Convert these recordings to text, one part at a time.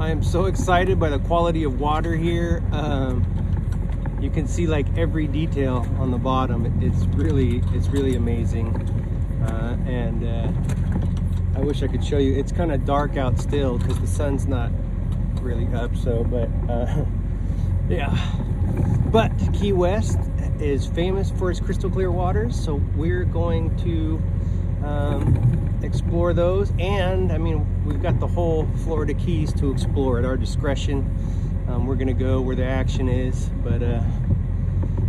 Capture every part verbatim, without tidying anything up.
I am so excited by the quality of water here. Um, you can see like every detail on the bottom. It's really, it's really amazing. Uh, and uh, I wish I could show you. It's kind of dark out still because the sun's not really up. So, but uh, yeah. But Key West is famous for its crystal clear waters, so we're going to um, explore those. And I mean, we've got the whole Florida Keys to explore at our discretion. Um, we're gonna go where the action is, but uh,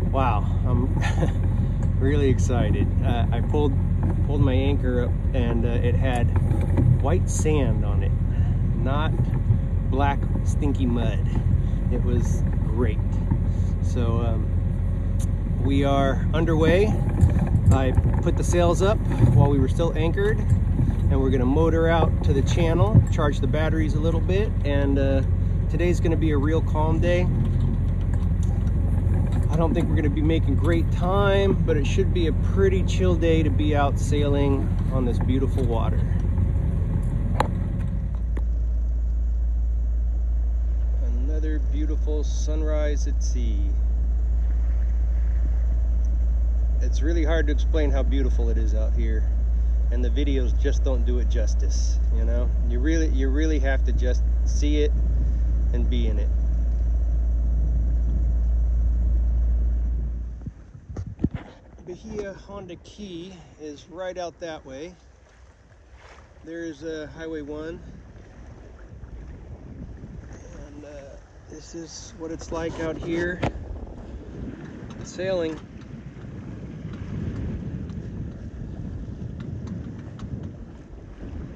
wow, I'm really excited. Uh, I pulled pulled my anchor up, and uh, it had white sand on it, not black stinky mud. It was great. So um, we are underway. I put the sails up while we were still anchored, and we're gonna motor out to the channel, charge the batteries a little bit, and uh, today's gonna be a real calm day. I don't think we're gonna be making great time, but it should be a pretty chill day to be out sailing on this beautiful water. Beautiful sunrise at sea. It's really hard to explain how beautiful it is out here, and the videos just don't do it justice. You know, you really you really have to just see it and be in it. Bahia Honda Key is right out that way. There's uh, Highway one. This is what it's like out here sailing.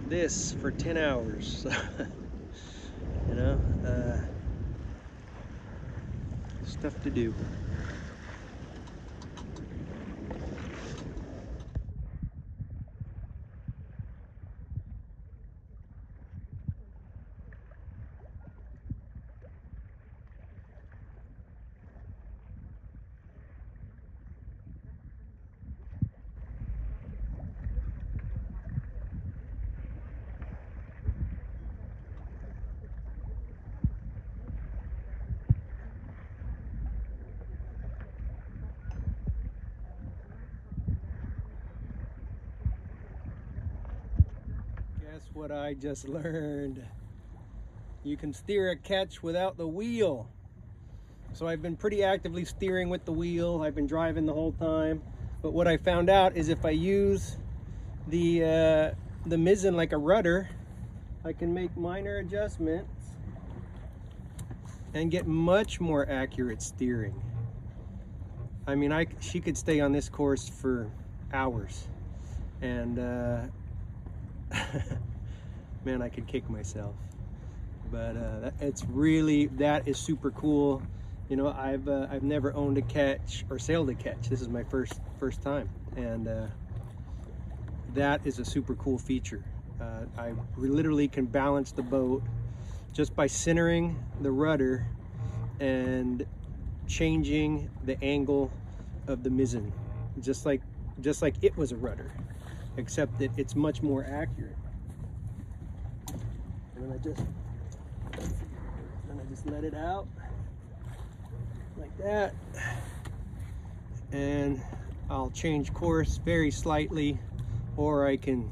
This for ten hours, you know, uh, stuff to do. Guess what I just learned? You can steer a ketch without the wheel. So I've been pretty actively steering with the wheel. I've been driving the whole time. But what I found out is if I use the, uh, the mizzen like a rudder, I can make minor adjustments and get much more accurate steering. I mean, I, she could stay on this course for hours. And uh, man, I could kick myself, but uh, it's really, that is super cool. You know, I've uh, I've never owned a ketch or sailed a ketch. This is my first first time, and uh, that is a super cool feature. Uh, I literally can balance the boat just by centering the rudder and changing the angle of the mizzen, just like just like it was a rudder. Except that it's much more accurate. And then I just, then I just let it out like that, and I'll change course very slightly, or I can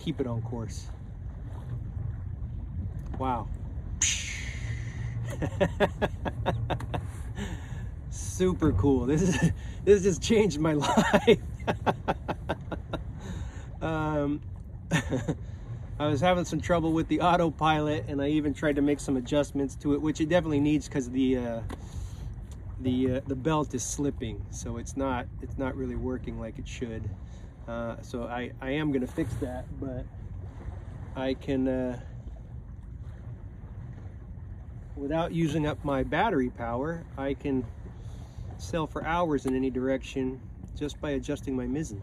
keep it on course. Wow. Super cool. This is this just changed my life. Um, I was having some trouble with the autopilot, and I even tried to make some adjustments to it, which it definitely needs because the uh, the uh, the belt is slipping, so it's not it's not really working like it should. Uh, so I I am gonna fix that, but I can uh, without using up my battery power, I can sail for hours in any direction just by adjusting my mizzen.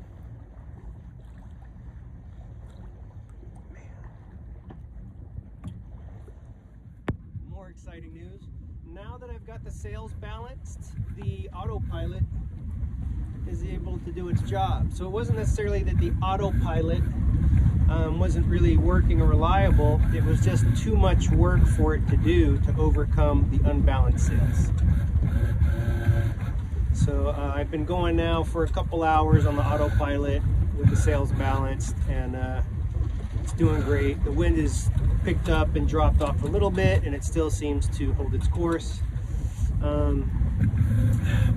Exciting news. Now that I've got the sails balanced, the autopilot is able to do its job. So it wasn't necessarily that the autopilot um, wasn't really working or reliable. It was just too much work for it to do to overcome the unbalanced sails. So uh, I've been going now for a couple hours on the autopilot with the sails balanced, and uh, it's doing great. The wind is picked up and dropped off a little bit, and it still seems to hold its course. Um,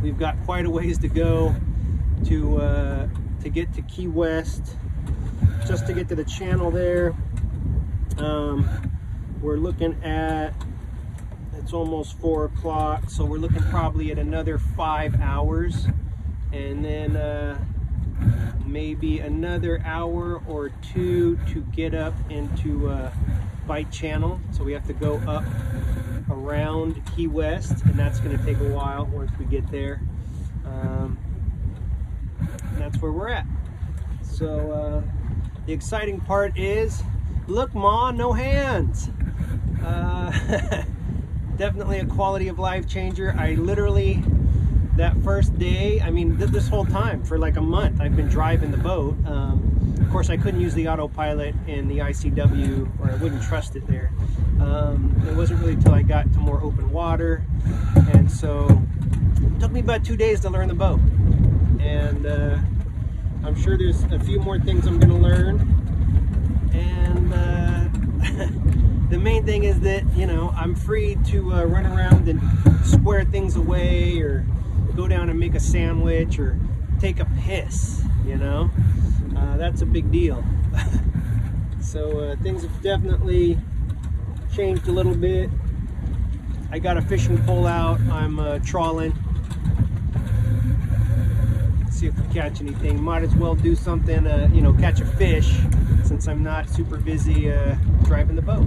we've got quite a ways to go to uh, to get to Key West, just to get to the channel there. Um, we're looking at, it's almost four o'clock, so we're looking probably at another five hours, and then uh, maybe another hour or two to get up into uh, Bight Channel. So we have to go up around Key West, and that's going to take a while once we get there. Um, that's where we're at. So uh, the exciting part is, look, Ma, no hands. Uh, definitely a quality of life changer. I literally, that first day, I mean, th this whole time for like a month, I've been driving the boat. Um, of course, I couldn't use the autopilot in the I C W, or I wouldn't trust it there. Um, it wasn't really until I got to more open water, and so it took me about two days to learn the boat. And uh, I'm sure there's a few more things I'm going to learn. And uh, the main thing is that, you know, I'm free to uh, run around and square things away, or go down and make a sandwich, or take a piss, you know. Uh, that's a big deal. So uh, things have definitely changed a little bit. I got a fishing pole out. I'm uh, trawling. See if we catch anything. Might as well do something, uh, you know, catch a fish, since I'm not super busy uh, driving the boat.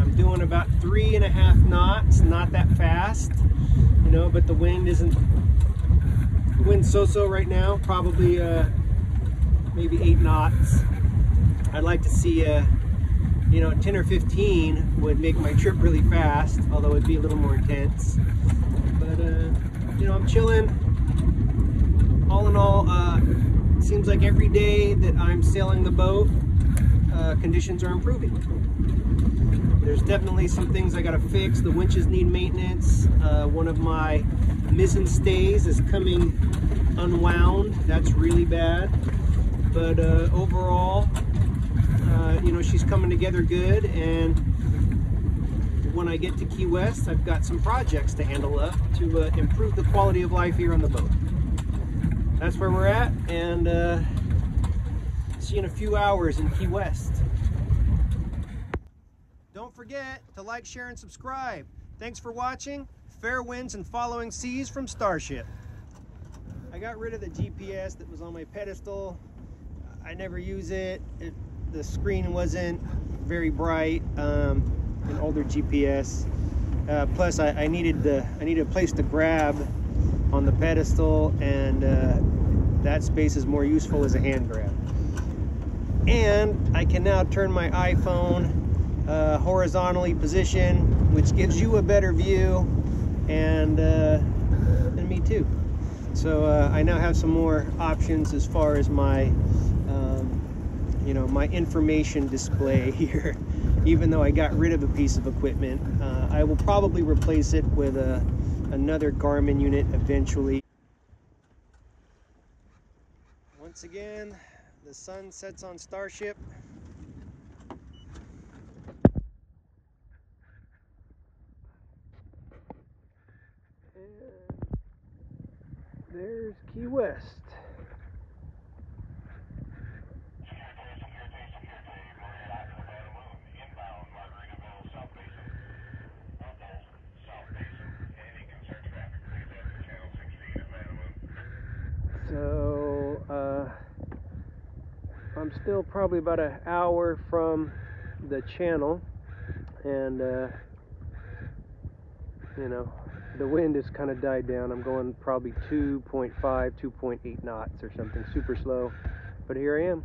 I'm doing about three and a half knots, not that fast, you know, but the wind isn't, the wind's so-so right now, probably uh, maybe eight knots. I'd like to see, uh, you know, ten or fifteen would make my trip really fast, although it'd be a little more intense. But, uh, you know, I'm chilling. All in all, uh, it seems like every day that I'm sailing the boat, uh, conditions are improving. There's definitely some things I gotta fix. The winches need maintenance. Uh, one of my mizzen stays is coming unwound. That's really bad. But uh, overall, uh, you know, she's coming together good. And when I get to Key West, I've got some projects to handle up to uh, improve the quality of life here on the boat. That's where we're at, and uh, see you in a few hours in Key West. Don't forget to like, share, and subscribe. Thanks for watching. Fair winds and following seas from Starship. I got rid of the G P S that was on my pedestal. I never use it. It the screen wasn't very bright. Um, an older G P S. Uh, plus, I, I needed the I needed a place to grab on the pedestal, and uh, that space is more useful as a hand grab. And I can now turn my iPhone uh, horizontally position, which gives you a better view, and uh, and me too. So uh, I now have some more options as far as my um, you know, my information display here. Even though I got rid of a piece of equipment, uh, I will probably replace it with a, another Garmin unit eventually. Once again, the sun sets on Starship. And there's Key West. So, uh, I'm still probably about an hour from the channel, and, uh, you know, the wind has kind of died down. I'm going probably two point five, two point eight knots or something, super slow, but here I am.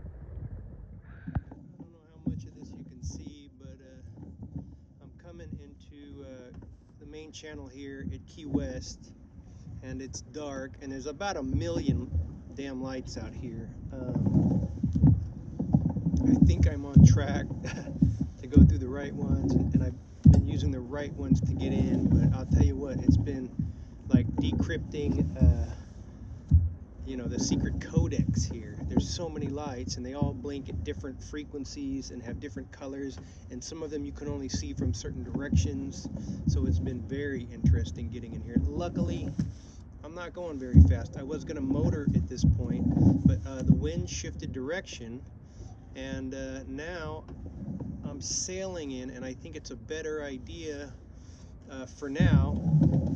I don't know how much of this you can see, but uh, I'm coming into uh, the main channel here at Key West. And it's dark, and there's about a million damn lights out here. Um, I think I'm on track to go through the right ones, and, and I've been using the right ones to get in, but I'll tell you what, it's been like decrypting, uh, you know, the secret codex here. There's so many lights, and they all blink at different frequencies and have different colors, and some of them you can only see from certain directions, so it's been very interesting getting in here. Luckily, I'm not going very fast. I was going to motor at this point, but uh, the wind shifted direction, and uh, now I'm sailing in, and I think it's a better idea uh, for now,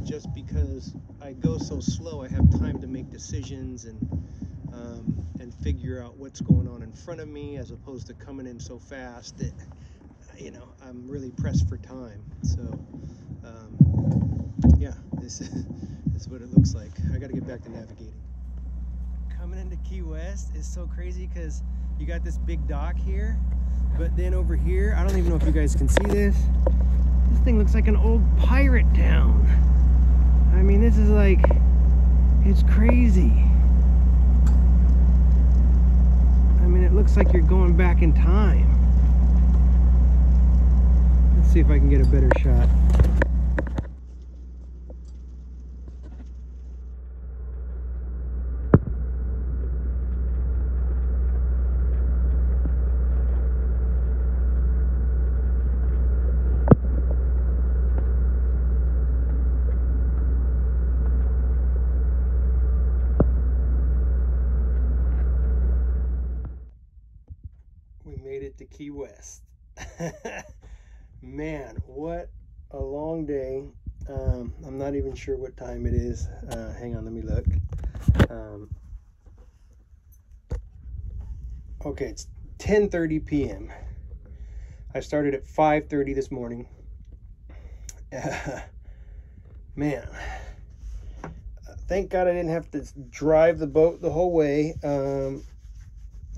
just because I go so slow, I have time to make decisions and um, and figure out what's going on in front of me, as opposed to coming in so fast that, you know, I'm really pressed for time. So, um, yeah, this is, this is what it looks like. I gotta get back to navigating. Coming into Key West is so crazy because you got this big dock here, but then over here, I don't even know if you guys can see this. This thing looks like an old pirate town. I mean, this is like, it's crazy. I mean, it looks like you're going back in time. Let's see if I can get a better shot. To Key West. Man, what a long day. um, I'm not even sure what time it is. Uh, hang on, let me look. Um, okay, it's ten thirty p m I started at five thirty this morning. Uh, man, thank God I didn't have to drive the boat the whole way. Um,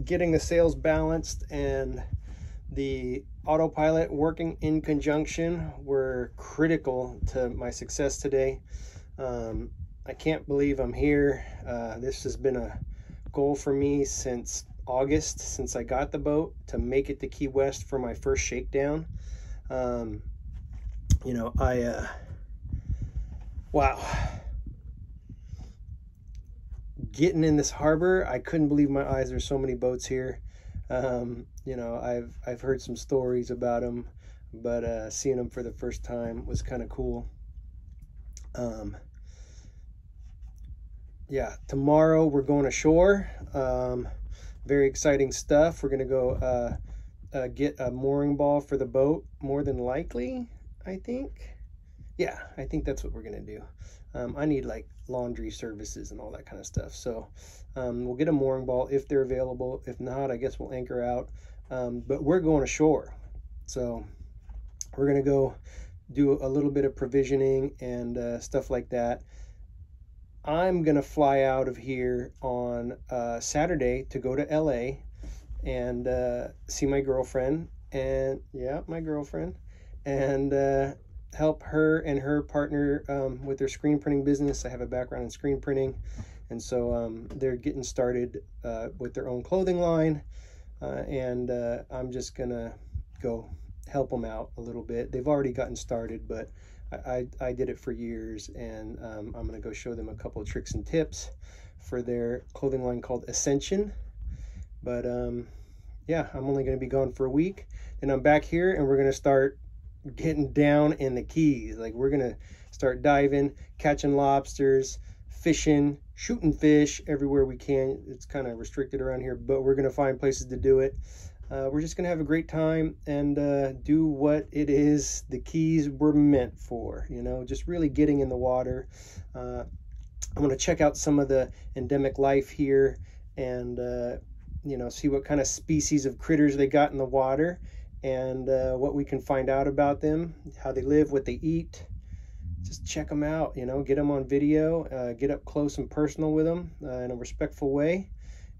getting the sails balanced and the autopilot working in conjunction were critical to my success today. Um, I can't believe I'm here. Uh, this has been a goal for me since August, since I got the boat, to make it to Key West for my first shakedown. Um, you know, I, uh, wow. Getting in this harbor, I couldn't believe my eyes. There's so many boats here. Um, you know, I've I've heard some stories about them, but uh, seeing them for the first time was kind of cool. Um, yeah, tomorrow we're going ashore. Um, very exciting stuff. We're gonna go uh, uh, get a mooring ball for the boat, more than likely, I think. Yeah, I think that's what we're gonna do. Um, I need like laundry services and all that kind of stuff. So um, we'll get a mooring ball if they're available. If not, I guess we'll anchor out. Um, but we're going ashore. So we're going to go do a little bit of provisioning and uh, stuff like that. I'm going to fly out of here on uh, Saturday to go to L A and uh, see my girlfriend. And yeah, my girlfriend. And... Uh, help her and her partner um, with their screen printing business. I have a background in screen printing, and so um, they're getting started uh, with their own clothing line, uh, and uh, I'm just gonna go help them out a little bit. They've already gotten started, but I, I, I did it for years, and um, I'm gonna go show them a couple of tricks and tips for their clothing line called Ascension. But um, yeah, I'm only gonna be gone for a week, and I'm back here, and we're gonna start getting down in the Keys. Like, we're gonna start diving, catching lobsters, fishing, shooting fish everywhere we can. It's kind of restricted around here, but we're gonna find places to do it. Uh, we're just gonna have a great time and uh, do what it is the Keys were meant for, you know, just really getting in the water. uh, I'm gonna check out some of the endemic life here and uh, you know, see what kind of species of critters they got in the water, and uh, what we can find out about them, how they live, what they eat. Just check them out, you know, get them on video, uh, get up close and personal with them uh, in a respectful way,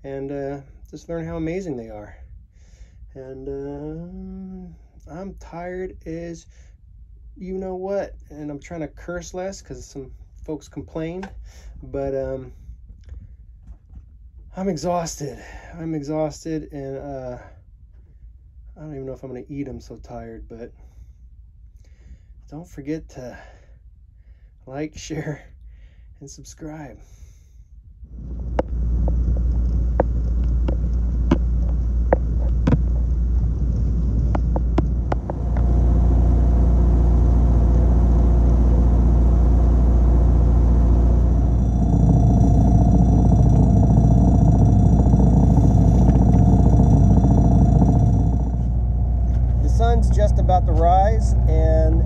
and uh, just learn how amazing they are. And uh, I'm tired as you know what, and I'm trying to curse less because some folks complain, but um, I'm exhausted. I'm exhausted, and uh, I don't even know if I'm going to eat them, so tired. But don't forget to like, share, and subscribe. Just about to rise, and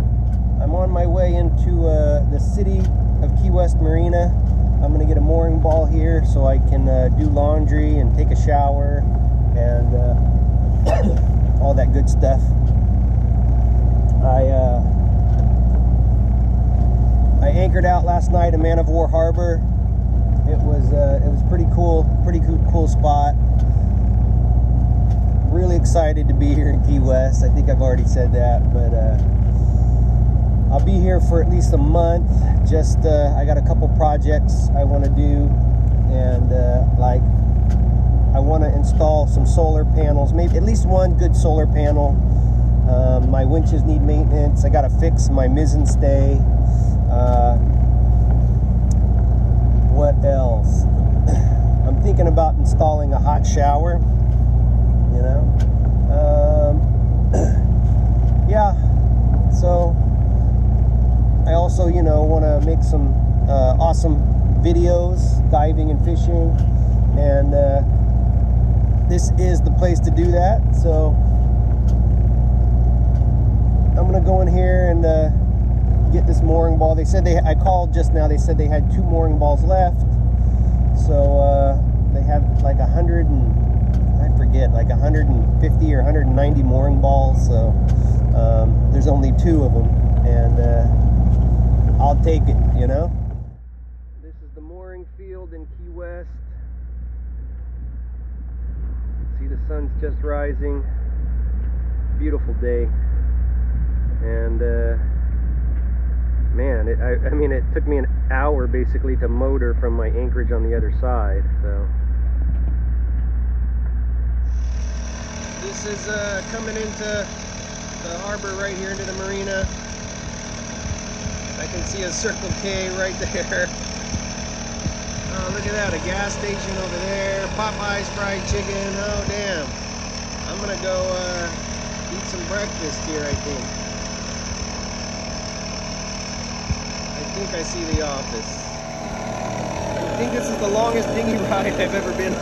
I'm on my way into uh, the city of Key West Marina. I'm gonna get a mooring ball here so I can uh, do laundry and take a shower and uh, all that good stuff. I uh, I anchored out last night in Man of War Harbor. It was uh, it was pretty cool, pretty cool, cool spot. Really excited to be here in Key West. I think I've already said that, but uh, I'll be here for at least a month. Just uh, I got a couple projects I want to do, and uh, like I want to install some solar panels, maybe at least one good solar panel. Um, my winches need maintenance. I got to fix my mizzen stay. Uh, what else? I'm thinking about installing a hot shower. You know, um, yeah, so I also, you know, want to make some uh, awesome videos, diving and fishing, and uh, this is the place to do that. So I'm going to go in here and uh, get this mooring ball. They said they, I called just now, they said they had two mooring balls left, so uh, they have like a hundred and I forget, like one hundred fifty or one hundred ninety mooring balls, so um, there's only two of them, and uh, I'll take it, you know? This is the mooring field in Key West. See, the sun's just rising. Beautiful day. And, uh, man, it, I, I mean, it took me an hour, basically, to motor from my anchorage on the other side, so... This is uh, coming into the harbor right here, into the marina. I can see a Circle K right there. Oh, look at that, a gas station over there. Popeye's fried chicken, oh damn. I'm gonna go uh, eat some breakfast here, I think. I think I see The Office. I think this is the longest dinghy ride I've ever been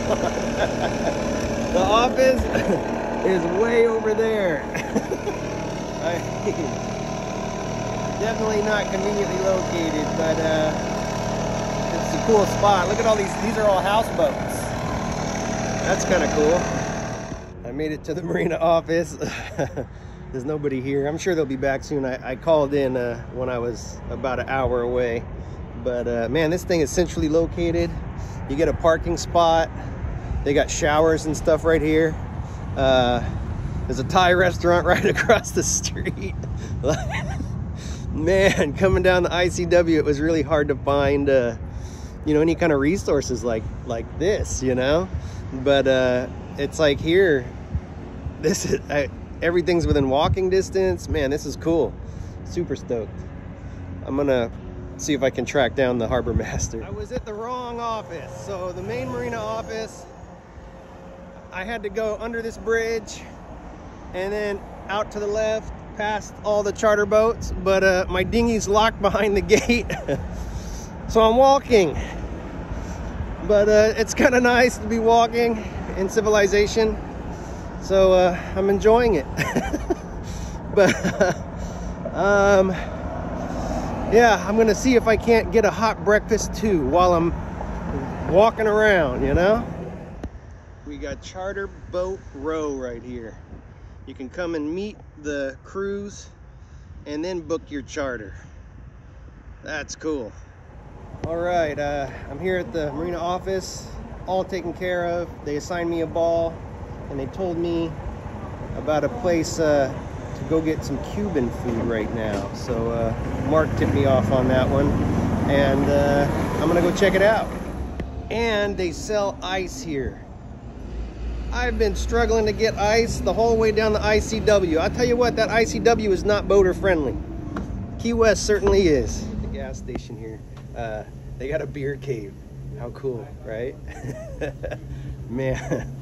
on. The Office? Is way over there. I mean, definitely not conveniently located, but uh, it's a cool spot. Look at all these, these are all houseboats. That's kind of cool. I made it to the marina office. There's nobody here. I'm sure they'll be back soon. I, I called in uh, when I was about an hour away, but uh, man, this thing is centrally located. You get a parking spot. They got showers and stuff right here. Uh, there's a Thai restaurant right across the street. Man, coming down the I C W, it was really hard to find, uh, you know, any kind of resources like, like this, you know, but, uh, it's like here, this is, I, everything's within walking distance. Man, this is cool. Super stoked. I'm going to see if I can track down the harbor master. I was at the wrong office. So the main marina office, I had to go under this bridge and then out to the left past all the charter boats, but uh, my dinghy's locked behind the gate. So I'm walking, but uh, it's kind of nice to be walking in civilization. So uh, I'm enjoying it. But um, yeah, I'm gonna see if I can't get a hot breakfast too while I'm walking around, you know? We got Charter Boat Row right here. You can come and meet the crews and then book your charter. That's cool. All right, uh, I'm here at the marina office, all taken care of. They assigned me a ball and they told me about a place uh, to go get some Cuban food right now. So uh, Mark tipped me off on that one, and uh, I'm gonna go check it out. And they sell ice here. I've been struggling to get ice the whole way down the I C W. I'll tell you what, that I C W is not boater friendly. Key West certainly is. The gas station here, uh, they got a beer cave. How cool, right? Man,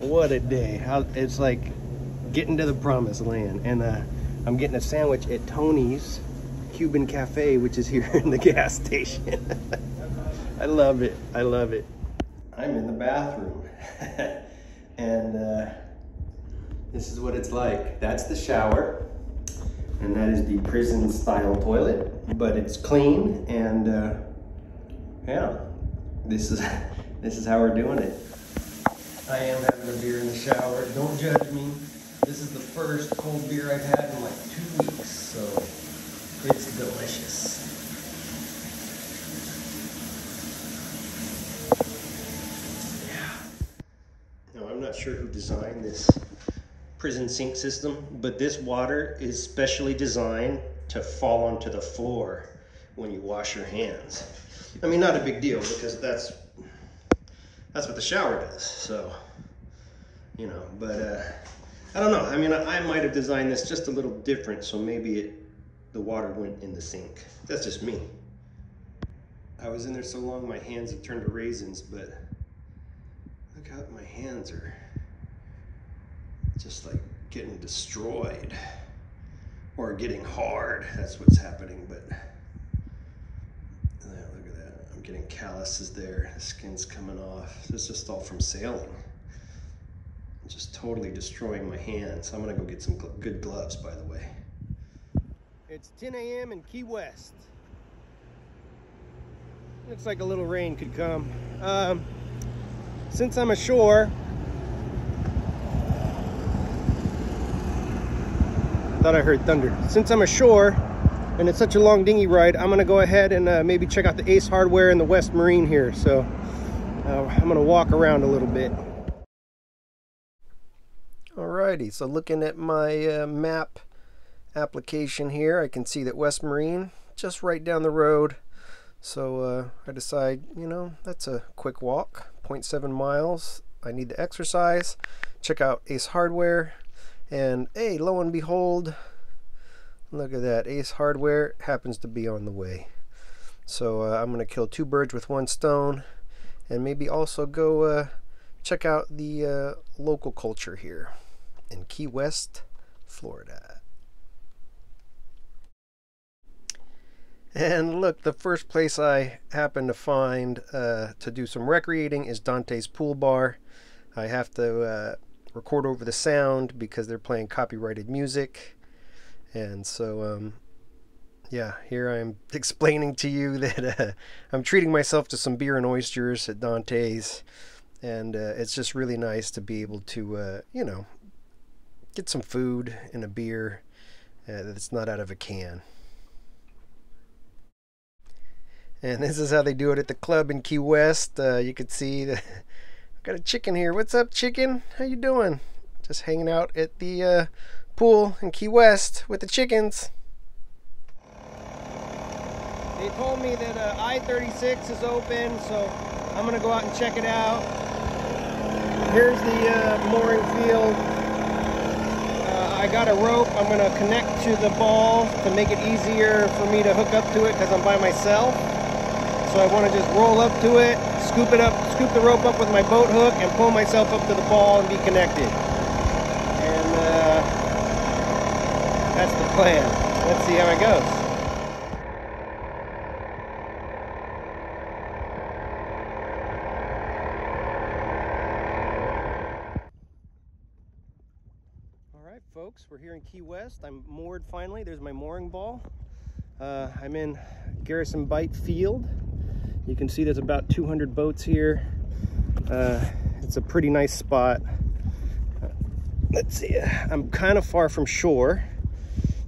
what a day. How, it's like getting to the promised land. And uh, I'm getting a sandwich at Tony's Cuban Cafe, which is here in the gas station. I love it, I love it. I'm in the bathroom. And uh, this is what it's like. That's the shower, and that is the prison style toilet, but it's clean. And uh, yeah, this is this is how we're doing it. I am having a beer in the shower. Don't judge me. This is the first cold beer I've had in like two weeks, so it's delicious. Not sure who designed this prison sink system, but this water is specially designed to fall onto the floor when you wash your hands. I mean, not a big deal, because that's that's what the shower does. So, you know, but uh, I don't know. I mean, I, I might have designed this just a little different, so maybe it the water went in the sink. That's just me. I was in there so long my hands have turned to raisins, but look how my hands are just like getting destroyed or getting hard. That's what's happening. But yeah, look at that. I'm getting calluses there. The skin's coming off. This is just all from sailing. I'm just totally destroying my hands. I'm going to go get some gl- good gloves, by the way. It's ten A M in Key West. Looks like a little rain could come. Um, Since I'm ashore, I thought I heard thunder. Since I'm ashore, and it's such a long dinghy ride, I'm gonna go ahead and uh, maybe check out the Ace Hardware and the West Marine here. So uh, I'm gonna walk around a little bit. Alrighty, so looking at my uh, map application here, I can see that West Marine just right down the road. So uh, I decide, you know, that's a quick walk. zero point seven miles. I need to exercise. Check out Ace Hardware, and hey, lo and behold, look at that. Ace Hardware happens to be on the way. So uh, I'm gonna kill two birds with one stone, and maybe also go uh, check out the uh, local culture here in Key West, Florida. And look, the first place I happen to find uh, to do some recreating is Dante's Pool Bar. I have to uh, record over the sound because they're playing copyrighted music. And so, um, yeah, here I'm explaining to you that uh, I'm treating myself to some beer and oysters at Dante's. And uh, it's just really nice to be able to, uh, you know, get some food and a beer uh, that's not out of a can. And this is how they do it at the club in Key West. Uh, you can see the I've got a chicken here. What's up, chicken? How you doing? Just hanging out at the uh, pool in Key West with the chickens. They told me that uh, I thirty-six is open, so I'm gonna go out and check it out. Here's the uh, mooring field. Uh, I got a rope. I'm gonna connect to the ball to make it easier for me to hook up to it because I'm by myself. So I want to just roll up to it, scoop it up, scoop the rope up with my boat hook, and pull myself up to the ball and be connected. And uh, that's the plan. Let's see how it goes. Alright folks, we're here in Key West. I'm moored finally. There's my mooring ball. Uh, I'm in Garrison Bight Field. You can see there's about two hundred boats here. Uh, it's a pretty nice spot. Uh, let's see, I'm kind of far from shore,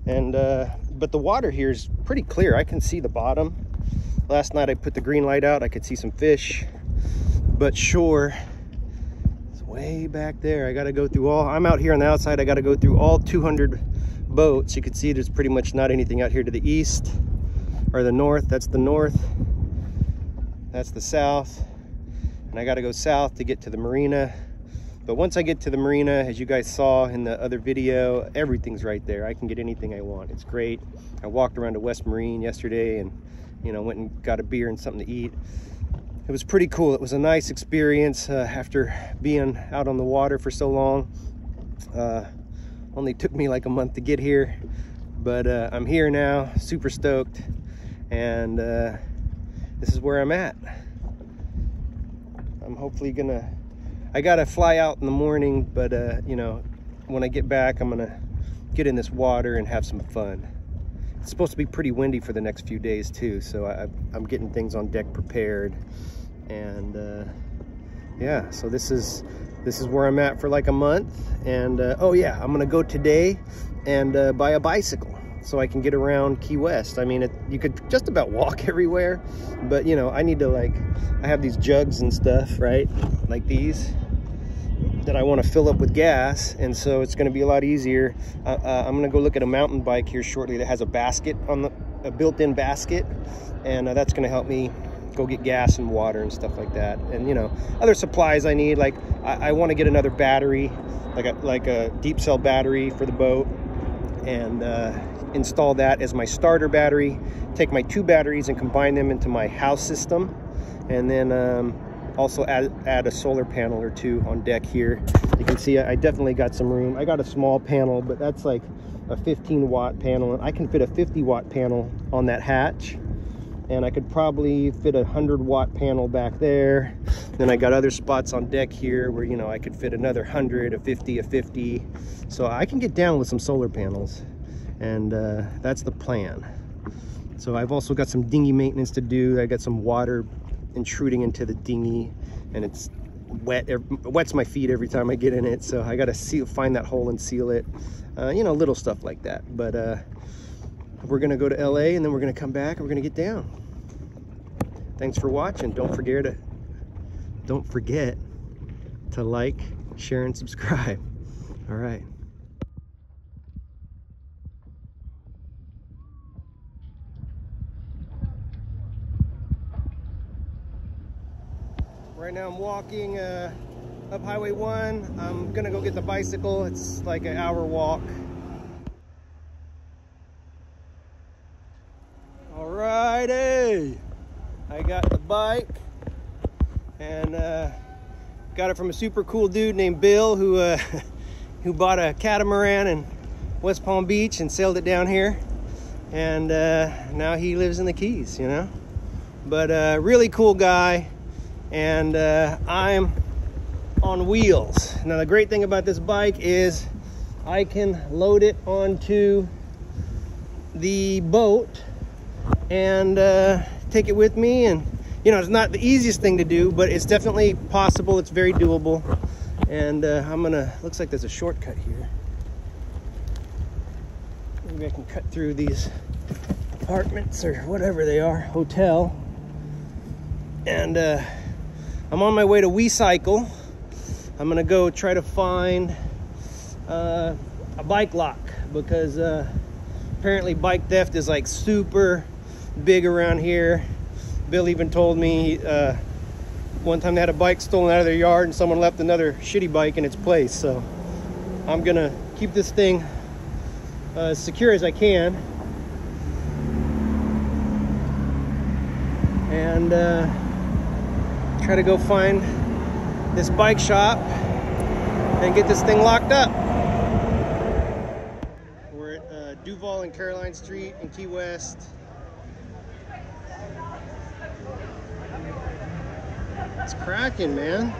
and uh, but the water here is pretty clear. I can see the bottom. Last night I put the green light out. I could see some fish, but shore is way back there. I got to go through all, I'm out here on the outside. I got to go through all two hundred boats. You can see there's pretty much not anything out here to the east or the north. That's the north. That's the south. And I got to go south to get to the marina. But once I get to the marina, as you guys saw in the other video, everything's right there. I can get anything I want. It's great. I walked around to West Marine yesterday and, you know, went and got a beer and something to eat. It was pretty cool. It was a nice experience uh, after being out on the water for so long. Uh, only took me like a month to get here, but uh, I'm here now, super stoked. And uh, this is where I'm at. I'm hopefully gonna, I gotta fly out in the morning, but uh, you know, when I get back, I'm gonna get in this water and have some fun. It's supposed to be pretty windy for the next few days too, so I, I'm getting things on deck prepared. And uh, yeah, so this is this is where I'm at for like a month. And uh, oh yeah, I'm gonna go today and uh, buy a bicycle so I can get around Key West. I mean, it, you could just about walk everywhere, but you know, I need to like, I have these jugs and stuff, right? Like these, that I want to fill up with gas, and so it's going to be a lot easier. Uh, uh, I'm going to go look at a mountain bike here shortly that has a basket on the, a built-in basket, and uh, that's going to help me go get gas and water and stuff like that. And you know, other supplies I need, like I, I want to get another battery, like a like a deep cell battery for the boat, and uh, install that as my starter battery. Take my two batteries and combine them into my house system, and then. Um, Also add, add a solar panel or two on deck here. You can see I definitely got some room. I got a small panel, but that's like a fifteen watt panel, and I can fit a fifty watt panel on that hatch, and I could probably fit a one hundred watt panel back there. Then I got other spots on deck here where, you know, I could fit another one hundred, a fifty, a fifty. So I can get down with some solar panels, and uh, that's the plan. So I've also got some dinghy maintenance to do. I got some water intruding into the dinghy, and it's wet, it wets my feet every time I get in it, so I gotta seal, find that hole and seal it, uh, you know, little stuff like that. But uh, we're gonna go to L A, and then we're gonna come back, and we're gonna get down. Thanks for watching. Don't forget to don't forget to like, share, and subscribe. All right. Right now I'm walking uh, up Highway one. I'm gonna go get the bicycle. It's like an hour walk. Alrighty. I got the bike, and uh, got it from a super cool dude named Bill, who, uh, who bought a catamaran in West Palm Beach and sailed it down here. And uh, now he lives in the Keys, you know? But uh, really cool guy. And uh, I'm on wheels. Now the great thing about this bike is I can load it onto the boat and uh, take it with me. And you know, it's not the easiest thing to do, but it's definitely possible. It's very doable. And uh, I'm gonna, looks like there's a shortcut here. Maybe I can cut through these apartments or whatever they are, hotel. And uh, I'm on my way to WeCycle. I'm gonna go try to find uh, a bike lock, because uh, apparently bike theft is like super big around here. Bill even told me uh, one time they had a bike stolen out of their yard and someone left another shitty bike in its place. So I'm gonna keep this thing uh, as secure as I can. And uh, try to go find this bike shop and get this thing locked up. We're at uh, Duval and Caroline Street in Key West. It's cracking, man.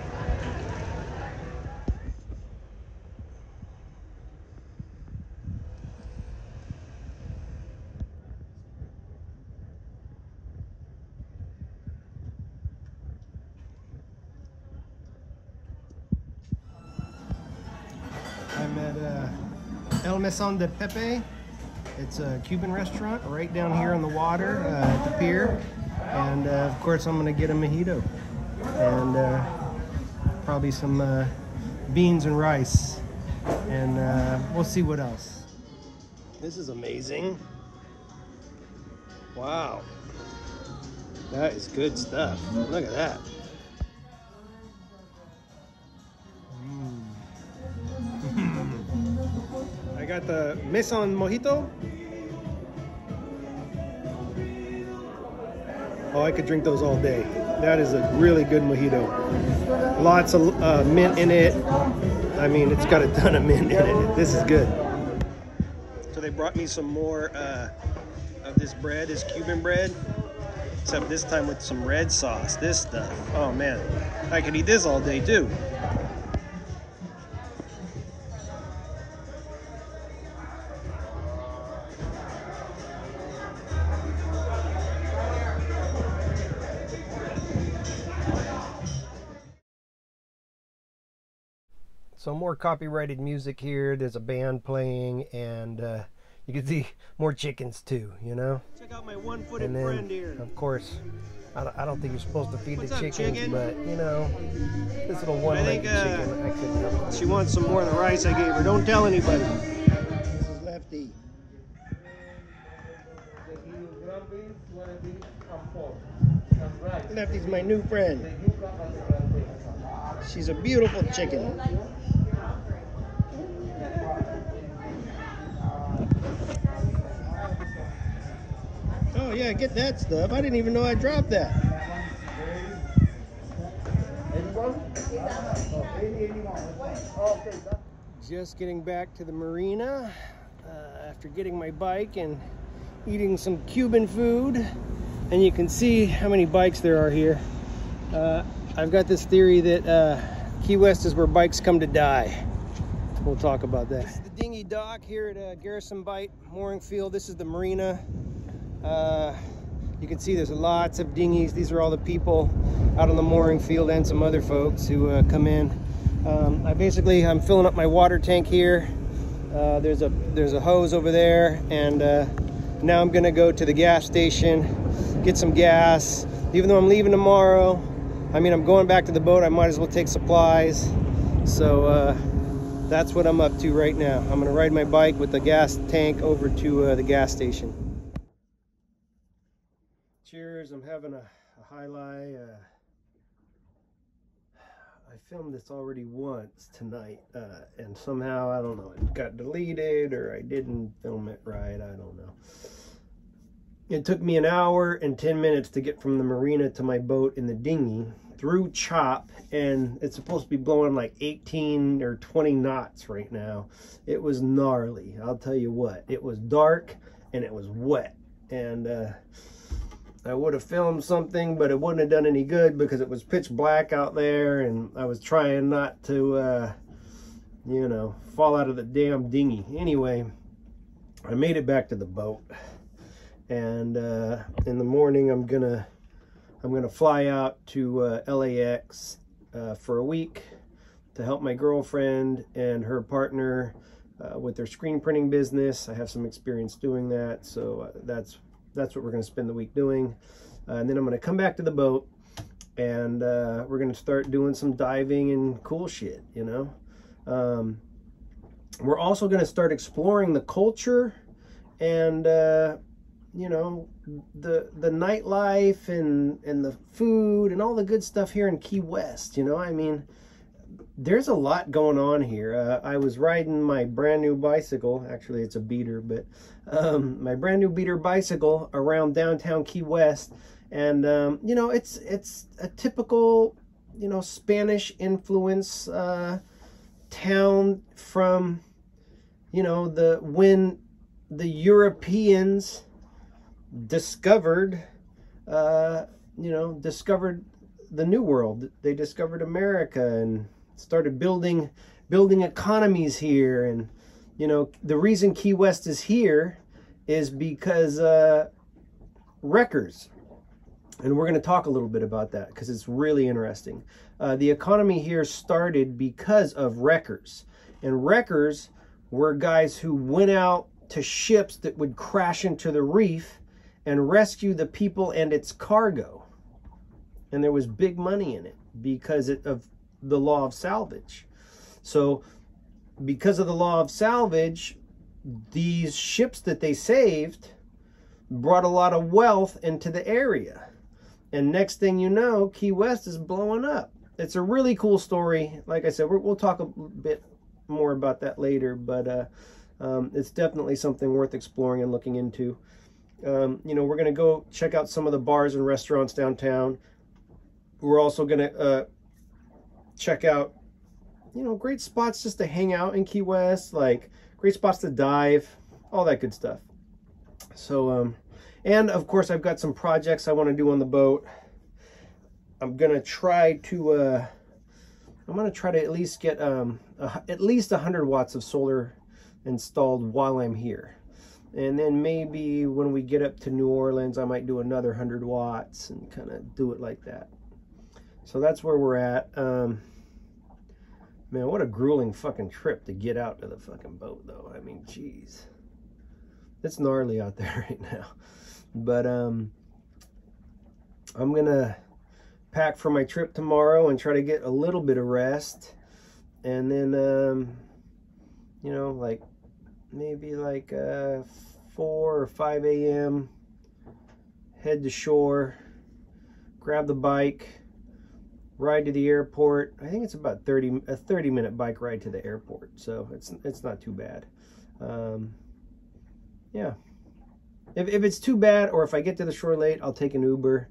I'm at uh, El Meson de Pepe. It's a Cuban restaurant right down here on the water uh, at the pier. And uh, of course I'm gonna get a mojito and uh, probably some uh, beans and rice. And uh, we'll see what else. This is amazing. Wow, that is good stuff. Look at that. Mm. at the Meson Mojito. Oh, I could drink those all day. That is a really good mojito. Lots of uh, mint in it. I mean, it's got a ton of mint in it. This is good. So they brought me some more uh, of this bread, this Cuban bread, except this time with some red sauce. This stuff, oh man, I could eat this all day too. So more copyrighted music here. There's a band playing, and uh, you can see more chickens too, you know? Check out my one-footed friend here. Of course, I don't, I don't think you're supposed to feed What's the up, chickens, chicken? But you know, this little one-legged uh, chicken, I couldn't help it. She wants some more of the rice I gave her. Don't tell anybody. This is Lefty. Lefty's my new friend. She's a beautiful chicken. Oh yeah, get that stuff. I didn't even know I dropped that. Just getting back to the marina uh, after getting my bike and eating some Cuban food. And you can see how many bikes there are here. Uh, I've got this theory that uh, Key West is where bikes come to die. We'll talk about that. This is the dinghy dock here at uh, Garrison Bight mooring field. This is the marina. Uh, you can see there's lots of dinghies. These are all the people out on the mooring field and some other folks who uh, come in. Um, I basically, I'm filling up my water tank here. Uh, there's a there's a hose over there, and uh, now I'm gonna go to the gas station, get some gas. Even though I'm leaving tomorrow, I mean, I'm going back to the boat. I might as well take supplies. So uh, that's what I'm up to right now. I'm gonna ride my bike with the gas tank over to uh, the gas station. Cheers, I'm having a, a high lie. Uh, I filmed this already once tonight, uh, and somehow, I don't know, it got deleted or I didn't film it right, I don't know. It took me an hour and ten minutes to get from the marina to my boat in the dinghy through chop, and it's supposed to be blowing like eighteen or twenty knots right now. It was gnarly, I'll tell you what. It was dark and it was wet, and uh, I would have filmed something, but it wouldn't have done any good because it was pitch black out there, and I was trying not to, uh, you know, fall out of the damn dinghy. Anyway, I made it back to the boat, and uh, in the morning I'm gonna, I'm gonna fly out to uh, L A X uh, for a week to help my girlfriend and her partner uh, with their screen printing business. I have some experience doing that, so that's. That's what we're going to spend the week doing. Uh, and then I'm going to come back to the boat, and uh, we're going to start doing some diving and cool shit, you know. Um, we're also going to start exploring the culture and, uh, you know, the the nightlife and, and the food and all the good stuff here in Key West, you know. I mean, there's a lot going on here. Uh, I was riding my brand new bicycle. Actually, it's a beater, but um, my brand new beater bicycle around downtown Key West. And, um, you know, it's it's a typical, you know, Spanish influence uh, town from, you know, the when the Europeans discovered, uh, you know, discovered the New World. They discovered America and started building building economies here. And you know, the reason Key West is here is because uh wreckers, and we're going to talk a little bit about that because it's really interesting. Uh the economy here started because of wreckers, and wreckers were guys who went out to ships that would crash into the reef and rescue the people and its cargo, and there was big money in it because it, of the law of salvage. So because of the law of salvage, these ships that they saved brought a lot of wealth into the area, and next thing you know, Key West is blowing up. It's a really cool story. Like I said, we're, we'll talk a bit more about that later, but uh, um, it's definitely something worth exploring and looking into. Um, you know, we're going to go check out some of the bars and restaurants downtown. We're also going to uh, check out, you know, great spots just to hang out in Key West, like great spots to dive, all that good stuff. So, um, and of course, I've got some projects I want to do on the boat. I'm going to try to, uh, I'm going to try to at least get um, a, at least one hundred watts of solar installed while I'm here. And then maybe when we get up to New Orleans, I might do another one hundred watts and kind of do it like that. So that's where we're at. Um, man, what a grueling fucking trip to get out to the fucking boat, though. I mean, jeez. It's gnarly out there right now. But um, I'm going to pack for my trip tomorrow and try to get a little bit of rest. And then, um, you know, like... maybe like uh, four or five A M head to shore, grab the bike, ride to the airport. I think it's about thirty a thirty minute bike ride to the airport, so it's it's not too bad. Um, yeah, if, if it's too bad, or if I get to the shore late, I'll take an Uber.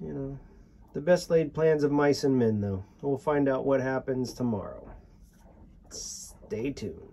You know, the best laid plans of mice and men, though. We'll find out what happens tomorrow. Stay tuned.